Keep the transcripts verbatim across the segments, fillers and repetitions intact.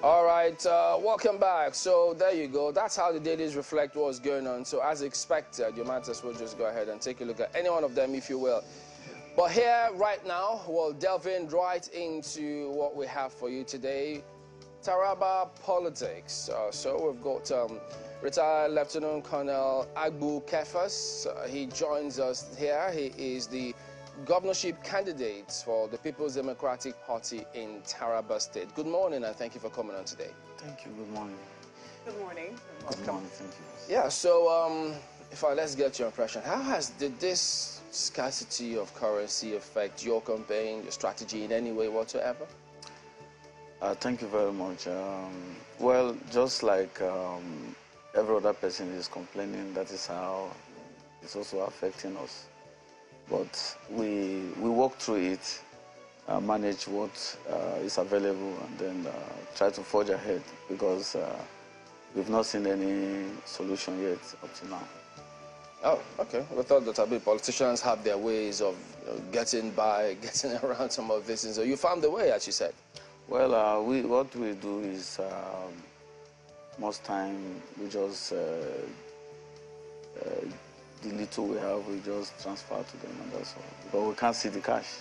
All right, uh, welcome back. So there you go. That's how the dailies reflect what's going on. So as expected, you might as well just go ahead and take a look at any one of them, if you will. But here, right now, we'll delve in right into what we have for you today. Taraba politics. Uh, so we've got um, retired Lieutenant Colonel Agbu Kefas. Uh, he joins us here. He is the governorship candidates for the People's Democratic Party in Taraba State. Good morning and thank you for coming on today. Thank you. Good morning. Good morning. Welcome. Good morning. Thank you. Yeah, so um, if I, let's get your impression. How has did this scarcity of currency affect your campaign, your strategy in any way whatsoever? Uh, thank you very much. Um, well, just like um, every other person is complaining, that is how it's also affecting us. But we, we work through it, uh, manage what uh, is available, and then uh, try to forge ahead, because uh, we've not seen any solution yet up to now. Oh, okay. We thought that I mean, politicians have their ways of you know, getting by, getting around some of this. And so you found the way, as you said. Well, uh, we, what we do is uh, most time we just... Uh, uh, the little we have, we just transfer to them, and that's all. But we can't see the cash.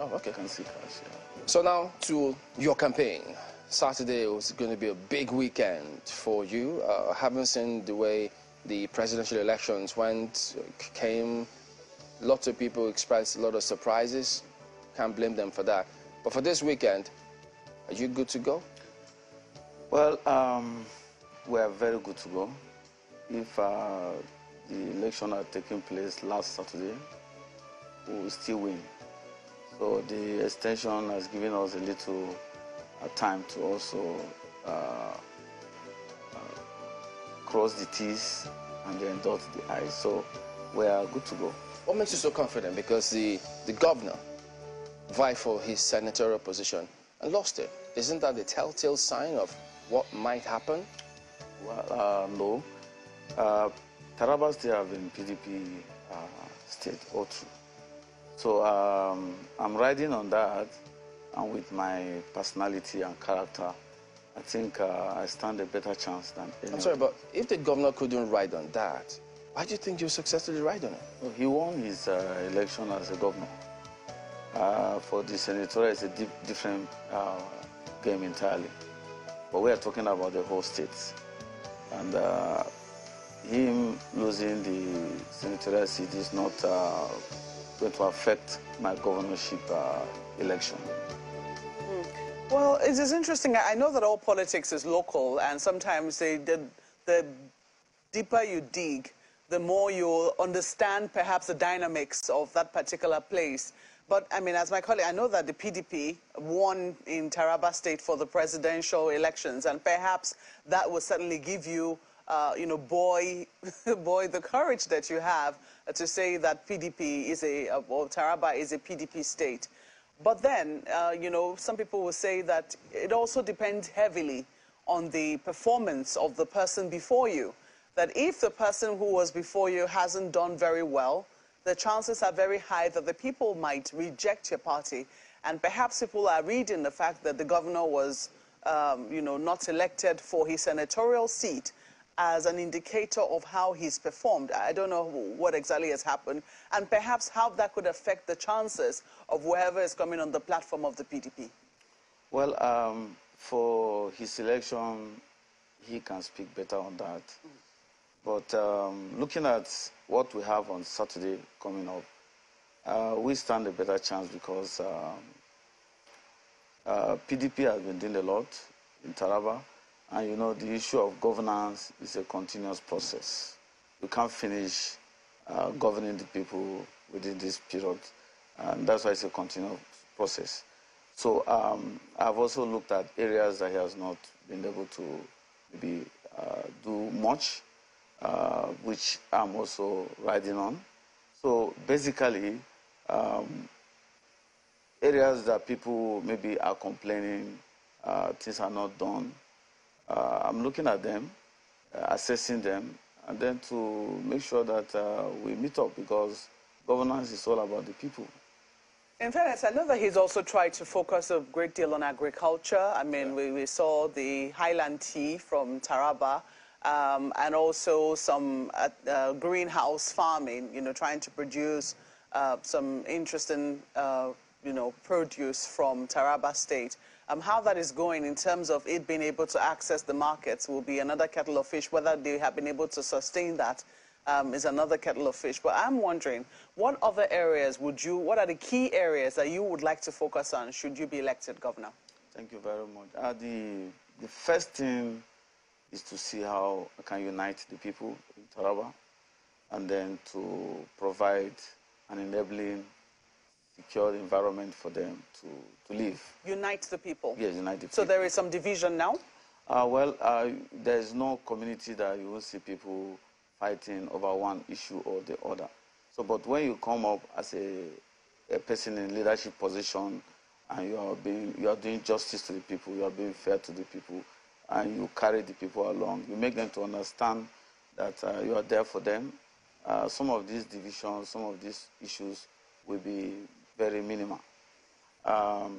Oh, okay. We can't see cash, yeah. So now to your campaign. Saturday was going to be a big weekend for you. Uh, having seen the way the presidential elections went, came, lots of people expressed a lot of surprises. Can't blame them for that. But for this weekend, are you good to go? Well, um, we are very good to go. If... Uh, the election had taken place last Saturday, we will still win. So the extension has given us a little uh, time to also uh, uh, cross the T's and then dot the I's. So we are good to go. What makes you so confident? Because the, the governor vied for his senatorial position and lost it. Isn't that the telltale sign of what might happen? Well, uh, no. Uh, Taraba State have been P D P uh, state all through. So um, I'm riding on that, and with my personality and character, I think uh, I stand a better chance than anyone. I'm sorry, but if the governor couldn't ride on that, why do you think you successfully ride on it? Well, he won his uh, election as a governor. Uh, for the senatorial, it's a deep, different uh, game entirely. But we are talking about the whole state. And. Uh, Him losing the senatorial seat is not uh, going to affect my governorship uh, election. Mm. Well, it is interesting. I know that all politics is local, and sometimes they, the, the deeper you dig, the more you'll understand perhaps the dynamics of that particular place. But, I mean, as my colleague, I know that the P D P won in Taraba State for the presidential elections, and perhaps that will certainly give you... Uh, you know, boy, boy, the courage that you have to say that P D P is a, or Taraba is a P D P state. But then, uh, you know, some people will say that it also depends heavily on the performance of the person before you. That if the person who was before you hasn't done very well, the chances are very high that the people might reject your party. And perhaps people are reading the fact that the governor was, um, you know, not elected for his senatorial seat as an indicator of how he's performed. I don't know what exactly has happened, and perhaps how that could affect the chances of whoever is coming on the platform of the P D P. Well, um, for his election, he can speak better on that. Mm. But um, looking at what we have on Saturday coming up, uh, we stand a better chance because um, uh, P D P has been doing a lot in Taraba. And, you know, the issue of governance is a continuous process. You can't finish uh, governing the people within this period. And that's why it's a continuous process. So um, I've also looked at areas that he has not been able to maybe uh, do much, uh, which I'm also riding on. So basically, um, areas that people maybe are complaining, uh, things are not done. Uh, I'm looking at them, uh, assessing them, and then to make sure that uh, we meet up, because governance is all about the people. In fairness, I know that he's also tried to focus a great deal on agriculture. I mean, yeah. we, we saw the Highland tea from Taraba um, and also some uh, uh, greenhouse farming, you know, trying to produce uh, some interesting, uh, you know, produce from Taraba State. Um, how that is going in terms of it being able to access the markets will be another kettle of fish. Whether they have been able to sustain that um, is another kettle of fish. But I'm wondering, what other areas would you, what are the key areas that you would like to focus on should you be elected governor? Thank you very much. Uh, the, the first thing is to see how I can unite the people in Taraba and then to provide an enabling secure environment for them to, to live. Unite the people? Yes, unite the people. So there is some division now? Uh, well, uh, there is no community that you will see people fighting over one issue or the other. So, but when you come up as a, a person in leadership position and you are, being, you are doing justice to the people, you are being fair to the people, and you carry the people along, you make them to understand that uh, you are there for them. Uh, some of these divisions, some of these issues will be very minimal. Um,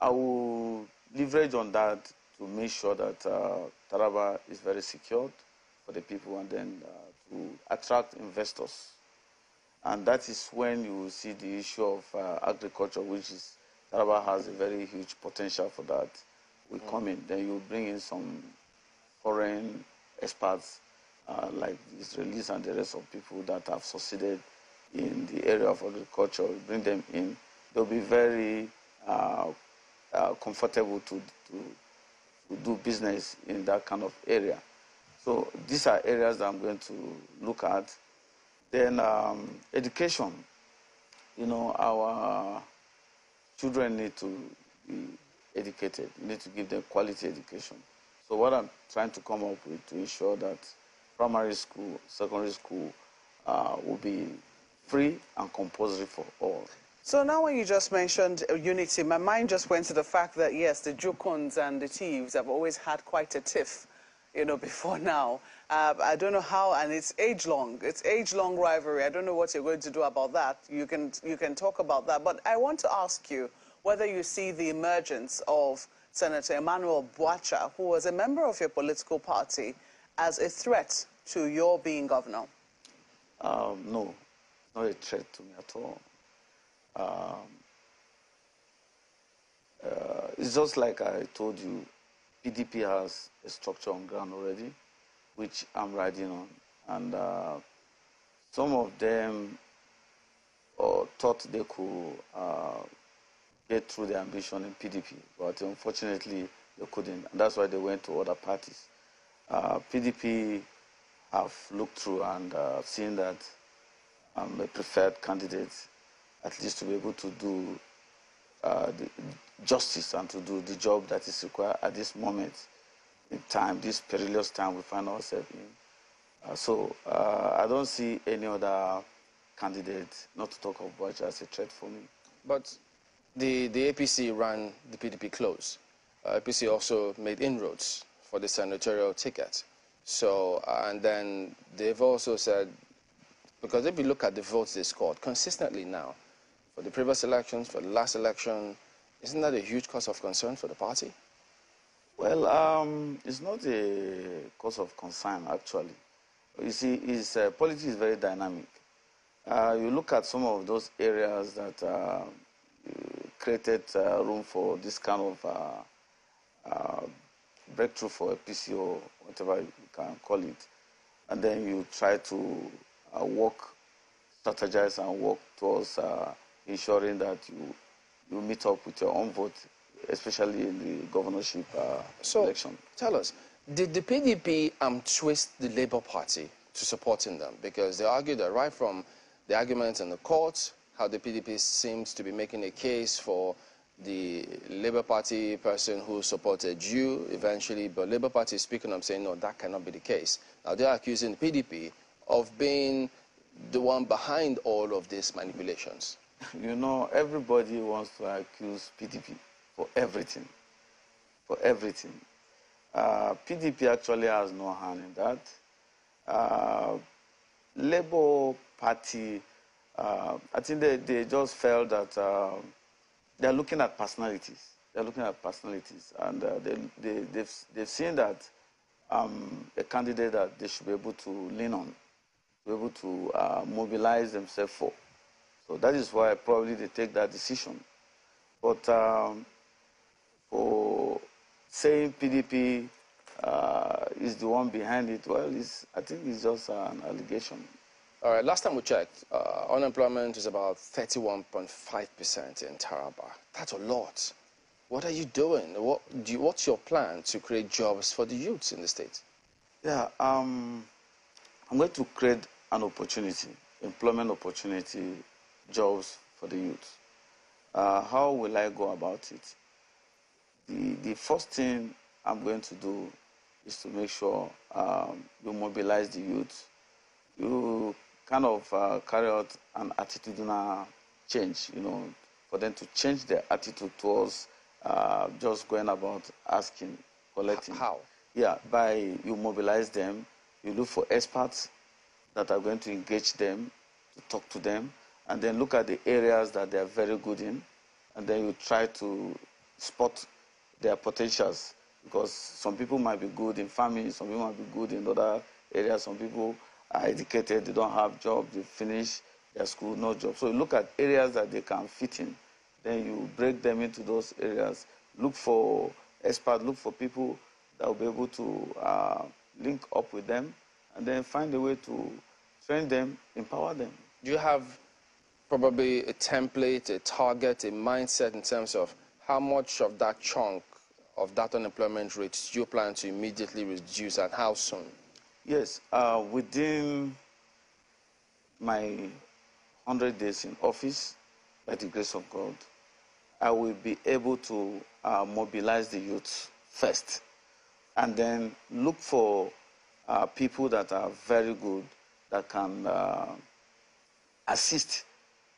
I will leverage on that to make sure that uh, Taraba is very secured for the people and then uh, to attract investors. And that is when you will see the issue of uh, agriculture, which is Taraba has a very huge potential for that, will mm-hmm. come in. Then you bring in some foreign experts uh, like the Israelis and the rest of people that have succeeded in the area of agriculture, we bring them in, they'll be very uh, uh, comfortable to, to, to do business in that kind of area. So these are areas that I'm going to look at. Then um, education, you know, our children need to be educated, we need to give them quality education. So what I'm trying to come up with to ensure that primary school, secondary school uh, will be free and compulsory for all. So now when you just mentioned unity, my mind just went to the fact that, yes, the Jukuns and the Tivs have always had quite a tiff, you know, before now. Uh, I don't know how, and it's age-long. It's age-long rivalry. I don't know what you're going to do about that. You can, you can talk about that. But I want to ask you whether you see the emergence of Senator Emmanuel Bwacha, who was a member of your political party, as a threat to your being governor. Um, no. Not a threat to me at all. Um, uh, it's just like I told you, P D P has a structure on ground already, which I'm riding on. And uh, some of them uh, thought they could uh, get through their ambition in P D P, but unfortunately they couldn't. And that's why they went to other parties. Uh, P D P have looked through and uh, seen that I'm a preferred candidate, at least to be able to do uh, the justice and to do the job that is required at this moment in time, this perilous time we find ourselves in. Uh, so uh, I don't see any other candidate, not to talk of Bwacha, as a threat for me. But the, the A P C ran the P D P close. Uh, A P C also made inroads for the senatorial ticket. So, uh, and then they've also said, because if you look at the votes they scored consistently now, for the previous elections, for the last election, isn't that a huge cause of concern for the party? Well, um, it's not a cause of concern, actually. You see, it's, uh, politics is very dynamic. Uh, you look at some of those areas that uh, created uh, room for this kind of uh, uh, breakthrough for A P C or whatever you can call it, and then you try to Uh, work, strategize and work towards uh, ensuring that you, you meet up with your own vote, especially in the governorship uh, so election. Tell us, did the P D P um, twist the Labour Party to supporting them? Because they argued that right from the arguments in the courts, how the P D P seems to be making a case for the Labour Party person who supported you eventually, but Labour Party is speaking up saying, no, that cannot be the case. Now they are accusing the P D P of being the one behind all of these manipulations? You know, everybody wants to accuse P D P for everything, for everything. Uh, P D P actually has no hand in that. Uh, Labour Party Uh, I think they, they just felt that uh, they're looking at personalities. They're looking at personalities, and uh, they, they, they've, they've seen that um, a candidate that they should be able to lean on, be able to uh, mobilize themselves for. So that is why probably they take that decision. But um, for saying P D P uh, is the one behind it, well, it's, I think it's just an allegation. All right, last time we checked, uh, unemployment is about thirty-one point five percent in Taraba. That's a lot. What are you doing? What do you, what's your plan to create jobs for the youths in the state? Yeah, um, I'm going to create an opportunity, employment opportunity, jobs for the youth. Uh, how will I go about it? The, the first thing I'm going to do is to make sure um, you mobilize the youth. You kind of uh, carry out an attitudinal change, you know, for them to change their attitude towards uh, just going about asking, collecting. How? Yeah, by you mobilize them, you look for experts that are going to engage them, to talk to them, and then look at the areas that they are very good in, and then you try to spot their potentials, because some people might be good in farming, some people might be good in other areas, some people are educated, they don't have job, they finish their school, no job. So you look at areas that they can fit in, then you break them into those areas, look for experts, look for people that will be able to uh, link up with them, and then find a way to train them, empower them. Do you have probably a template, a target, a mindset in terms of how much of that chunk of that unemployment rate you plan to immediately reduce and how soon? Yes, uh, within my one hundred days in office, by the grace of God, I will be able to uh, mobilize the youth first, and then look for uh, people that are very good, that can uh, assist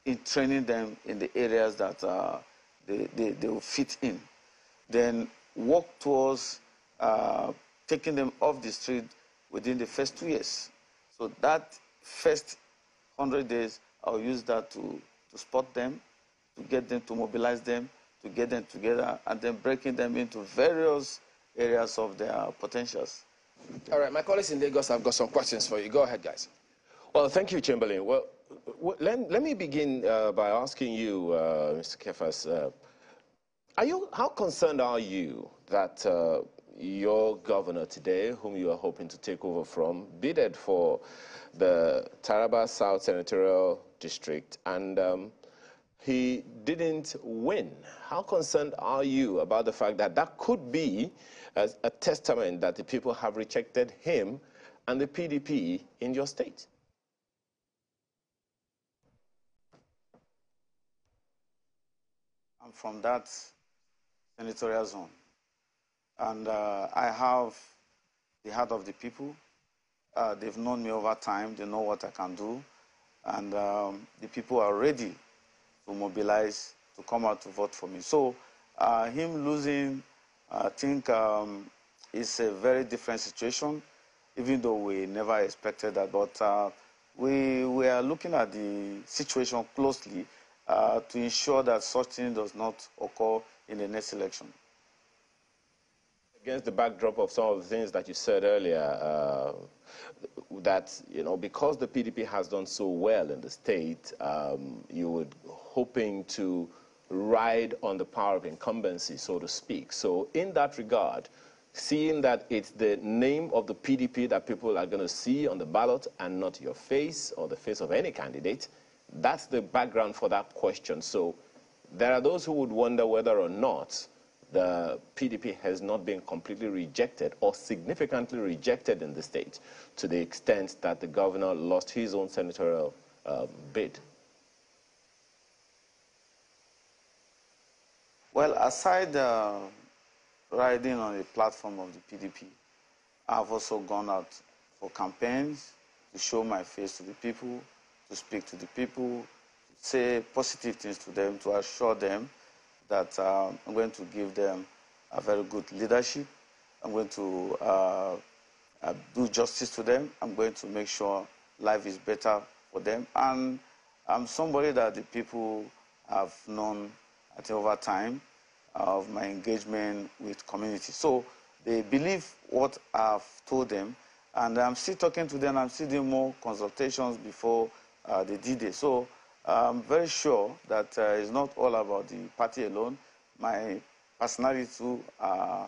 in training them in the areas that uh, they, they, they will fit in. Then work towards uh, taking them off the street within the first two years. So that first one hundred days, I'll use that to, to spot them, to get them, to mobilize them, to get them together, and then breaking them into various areas of their potentials. All right, my colleagues in Lagos have got some questions for you. Go ahead, guys. Well, thank you, Chamberlain. Well, let, let me begin uh, by asking you, uh, Mister Kefas, uh, are you, how concerned are you that uh, your governor today, whom you are hoping to take over from, bidded for the Taraba South Senatorial District, and um, he didn't win? How concerned are you about the fact that that could be a, a testament that the people have rejected him and the P D P in your state? I'm from that senatorial zone. And uh, I have the heart of the people. Uh, they've known me over time. They know what I can do. And um, the people are ready to mobilize, to come out to vote for me. So uh, him losing, I think, um, is a very different situation, even though we never expected that. But uh, we, we are looking at the situation closely uh, to ensure that such thing does not occur in the next election. Against the backdrop of some of the things that you said earlier, uh, that, you know, because the P D P has done so well in the state, um, you were hoping to ride on the power of incumbency, so to speak. So in that regard, seeing that it's the name of the P D P that people are going to see on the ballot and not your face or the face of any candidate, that's the background for that question. So there are those who would wonder whether or not the P D P has not been completely rejected or significantly rejected in the state to the extent that the governor lost his own senatorial uh, bid. Well, aside uh, riding on the platform of the P D P, I've also gone out for campaigns to show my face to the people, to speak to the people, to say positive things to them, to assure them that uh, I'm going to give them a very good leadership. I'm going to uh, uh, do justice to them. I'm going to make sure life is better for them. And I'm somebody that the people have known at over time of my engagement with community. So they believe what I've told them, and I'm still talking to them. I'm still doing more consultations before uh, they did it. So I'm very sure that uh, it's not all about the party alone. My personality too, uh,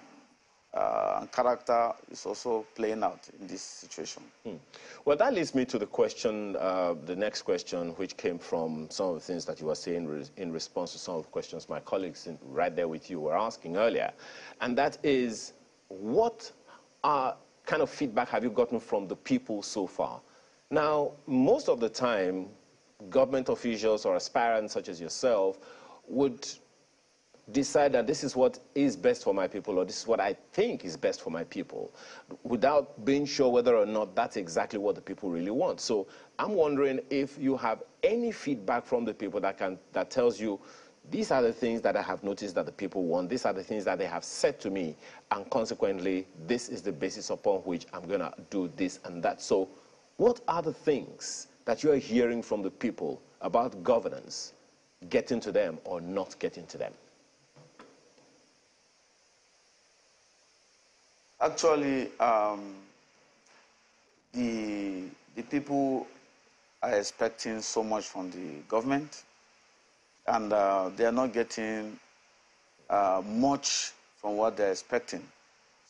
uh, and character is also playing out in this situation. Mm. Well, that leads me to the question, uh, the next question, which came from some of the things that you were saying re in response to some of the questions my colleagues in, right there with you were asking earlier. And that is, what are, kind of feedback have you gotten from the people so far? Now, most of the time, government officials or aspirants such as yourself would decide that this is what is best for my people, or this is what I think is best for my people, without being sure whether or not that's exactly what the people really want. So I'm wondering if you have any feedback from the people that can that tells you, these are the things that I have noticed that the people want, these are the things that they have said to me, and consequently, this is the basis upon which I'm going to do this and that. So what are the things that you're hearing from the people about governance, getting to them or not getting to them? Actually, um, the, the people are expecting so much from the government, and uh, they are not getting uh, much from what they're expecting.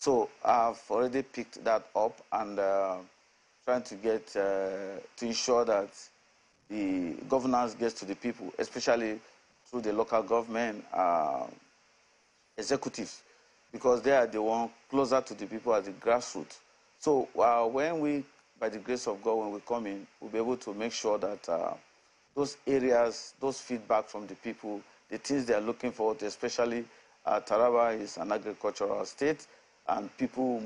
So I've already picked that up, and uh, trying to get uh, to ensure that the governance gets to the people, especially through the local government uh, executives, because they are the one closer to the people at the grassroots. So uh, when we, by the grace of God, when we come in, we'll be able to make sure that uh, those areas, those feedback from the people, the things they are looking for, especially uh, Taraba is an agricultural state, and people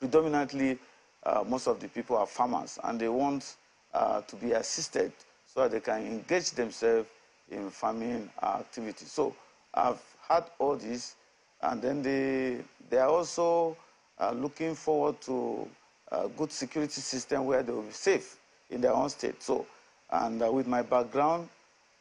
predominantly, Uh, most of the people are farmers, and they want uh, to be assisted so that they can engage themselves in farming activities. So I've had all this, and then they, they are also uh, looking forward to a good security system where they will be safe in their own state. So, and uh, with my background,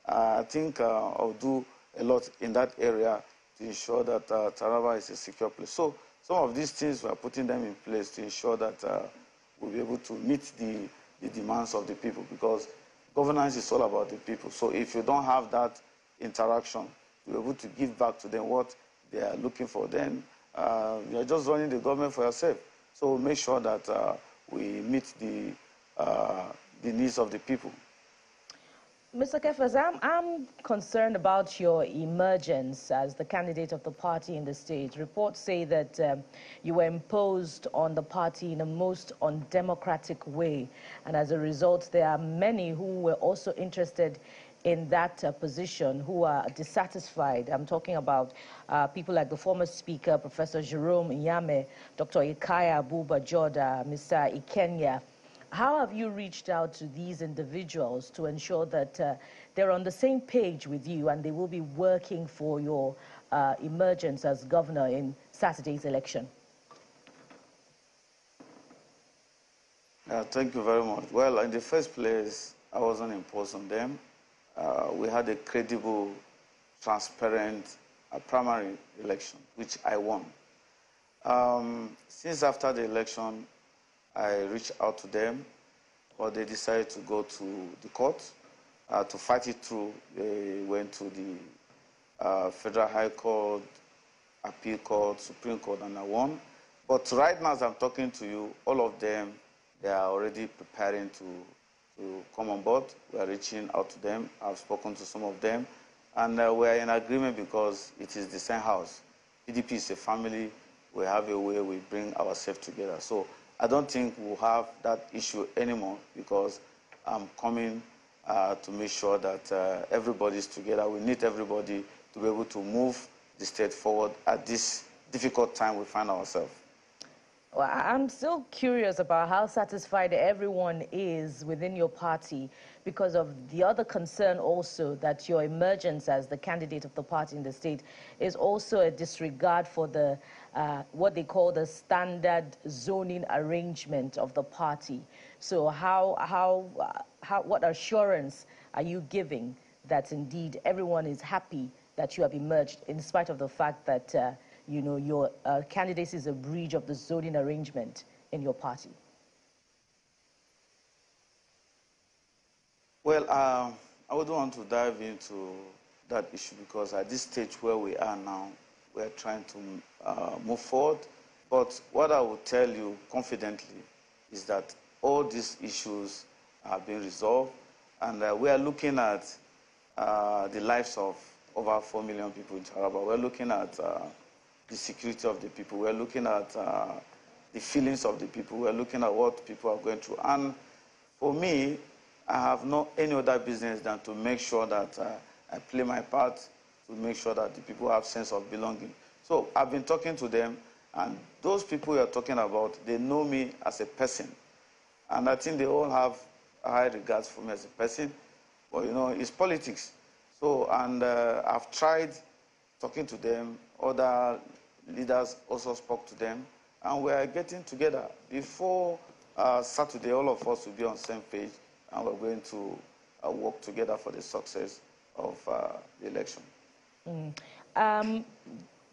uh, I think uh, I'll do a lot in that area to ensure that uh, Taraba is a secure place. So, some of these things, we are putting them in place to ensure that uh, we'll be able to meet the, the demands of the people, because governance is all about the people. So if you don't have that interaction, you're able to give back to them what they are looking for, then uh, you're just running the government for yourself. So we'll make sure that uh, we meet the, uh, the needs of the people. Mister Kefas, I'm, I'm concerned about your emergence as the candidate of the party in the state. Reports say that um, you were imposed on the party in a most undemocratic way, and as a result, there are many who were also interested in that uh, position who are dissatisfied. I'm talking about uh, people like the former speaker, Professor Jerome Yame, Doctor Ikaya Abuba Joda, Mister Ikenya. How have you reached out to these individuals to ensure that uh, they're on the same page with you and they will be working for your uh, emergence as governor in Saturday's election? Uh, thank you very much. Well, in the first place, I wasn't imposed on them. Uh, we had a credible, transparent uh, primary election, which I won. Um, since after the election, I reached out to them, but they decided to go to the court uh, to fight it through. They went to the uh, Federal High Court, Appeal Court, Supreme Court, and I won. But right now, as I'm talking to you, all of them, they are already preparing to, to come on board. We are reaching out to them. I've spoken to some of them, and uh, we are in agreement because it is the same house. P D P is a family. We have a way we bring ourselves together. So I don't think we'll have that issue anymore, because I'm coming uh, to make sure that uh, everybody's together. We need everybody to be able to move the state forward at this difficult time we find ourselves. Well, I'm still curious about how satisfied everyone is within your party because of the other concern also that your emergence as the candidate of the party in the state is also a disregard for the uh, what they call the standard zoning arrangement of the party. So how, how, how, what assurance are you giving that indeed everyone is happy that you have emerged, in spite of the fact that uh, you know, your uh, candidacy is a breach of the zoning arrangement in your party? Well, um, I wouldn't want to dive into that issue, because at this stage where we are now, we're trying to uh, move forward. But what I will tell you confidently is that all these issues are being resolved, and uh, we are looking at uh, the lives of over four million people in Taraba. We're looking at uh, the security of the people. We're looking at uh, the feelings of the people. We're looking at what people are going through. And for me, I have no any other business than to make sure that uh, I play my part to make sure that the people have sense of belonging. So I've been talking to them, and those people you're talking about, they know me as a person. And I think they all have high regards for me as a person. But, you know, it's politics. So, and uh, I've tried talking to them. Other leaders also spoke to them. And we are getting together. Before uh, Saturday, all of us will be on the same page, and we're going to uh, work together for the success of uh, the election. Mm. Um,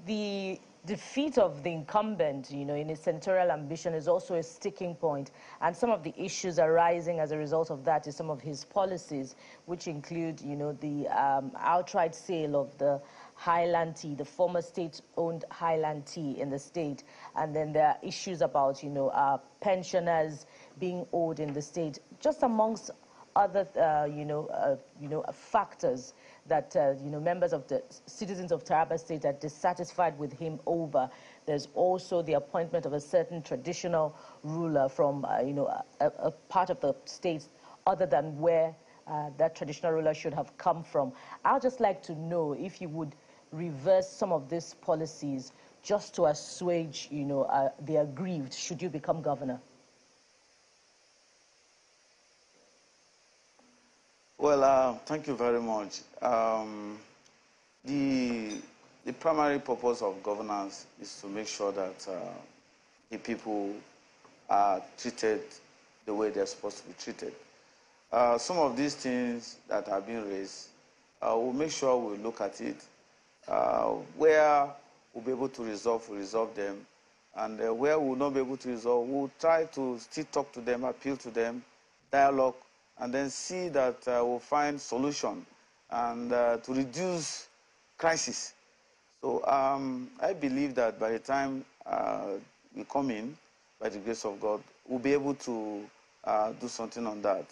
the defeat of the incumbent, you know, in his senatorial ambition is also a sticking point, and some of the issues arising as a result of that is some of his policies, which include, you know, the um, outright sale of the Highland Tea, the former state-owned Highland Tea in the state, and then there are issues about, you know, uh, pensioners being owed in the state, just amongst other, uh, you know, uh, you know, factors that, uh, you know, members of the citizens of Taraba State are dissatisfied with him over. There's also the appointment of a certain traditional ruler from, uh, you know, a, a part of the state other than where uh, that traditional ruler should have come from. I'd just like to know if you would reverse some of these policies just to assuage, you know, uh, the aggrieved should you become governor. Well, uh, thank you very much. Um, the, the primary purpose of governance is to make sure that uh, the people are treated the way they're supposed to be treated. Uh, some of these things that have been raised, uh, we'll make sure we look at it. Uh, where we'll be able to resolve, we'll resolve them. And uh, where we'll not be able to resolve, we'll try to still talk to them, appeal to them, dialogue, and then see that uh, we'll find solution and uh, to reduce crisis. So um, I believe that by the time uh, we come in, by the grace of God, we'll be able to uh, do something on that.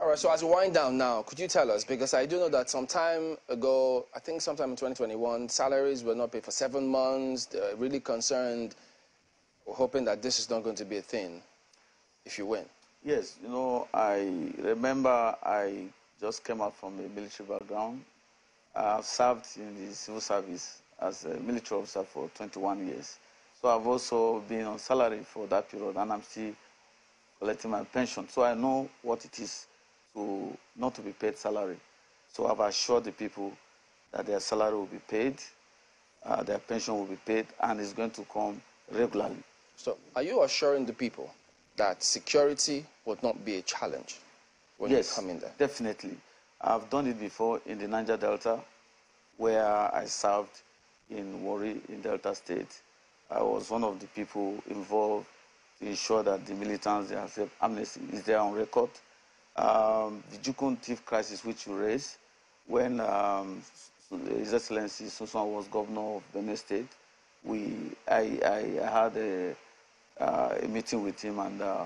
All right, so as we wind down now, could you tell us, because I do know that some time ago, I think sometime in twenty twenty-one, salaries were not paid for seven months. They're really concerned, hoping that this is not going to be a thing if you win. Yes, you know, I remember I just came out from a military background. I've served in the civil service as a military officer for twenty-one years. So I've also been on salary for that period, and I'm still collecting my pension. So I know what it is to not to be paid salary. So I've assured the people that their salary will be paid, uh, their pension will be paid, and it's going to come regularly. So are you assuring the people that security would not be a challenge when yes, you come in there? Yes, definitely. I've done it before in the Niger Delta, where I served in Warri in Delta State. I was one of the people involved to ensure that the militants, they have amnesty, is there on record. Um, the Jukun Tiv crisis, which you raised, when um, His Excellency Susan was governor of Benue State, we, I, I had a... Uh, a meeting with him, and uh,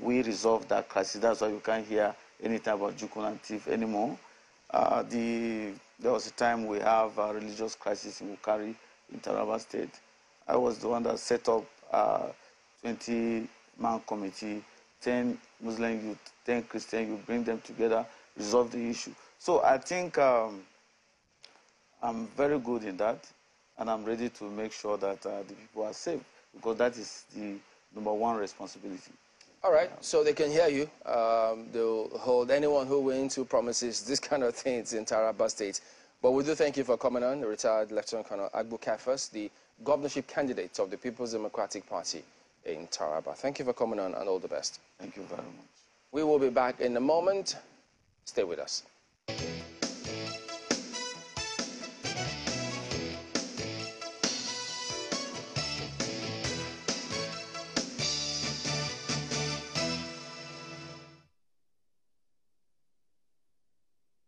we resolved that crisis. That's why you can't hear any type of Jukun and Tiv anymore. Uh, the, there was a time we have a religious crisis in Mukari, in Taraba State. I was the one that set up a twenty-man committee, ten Muslim youth, ten Christian youth, bring them together, resolve the issue. So I think um, I'm very good in that, and I'm ready to make sure that uh, the people are safe, because that is the number one responsibility. All right, so they can hear you. Um, they'll hold anyone who wins, who promises this kind of things in Taraba State. But we do thank you for coming on, the retired Lieutenant Colonel Agbu Kefas, the governorship candidate of the People's Democratic Party in Taraba. Thank you for coming on, and all the best. Thank you very much. We will be back in a moment. Stay with us.